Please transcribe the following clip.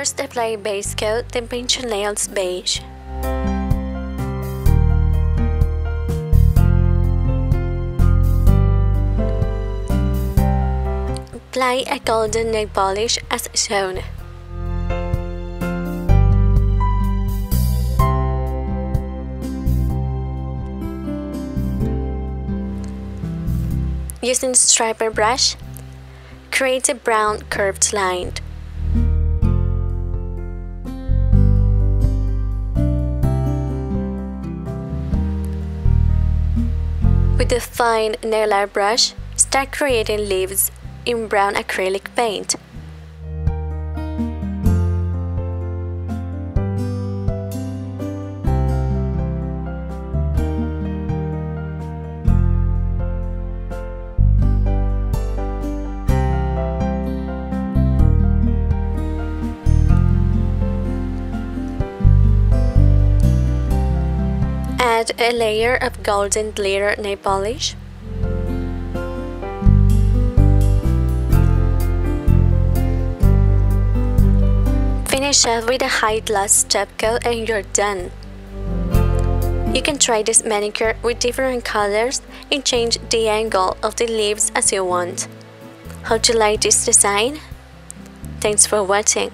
First, apply base coat, then paint your nails beige. Apply a golden nail polish as shown. Using striper brush, create a brown curved line. With a fine nail art brush, start creating leaves in brown acrylic paint. Add a layer of golden glitter nail polish. Finish up with a high gloss top coat and you're done. You can try this manicure with different colors and change the angle of the leaves as you want. Hope you like this design. Thanks for watching.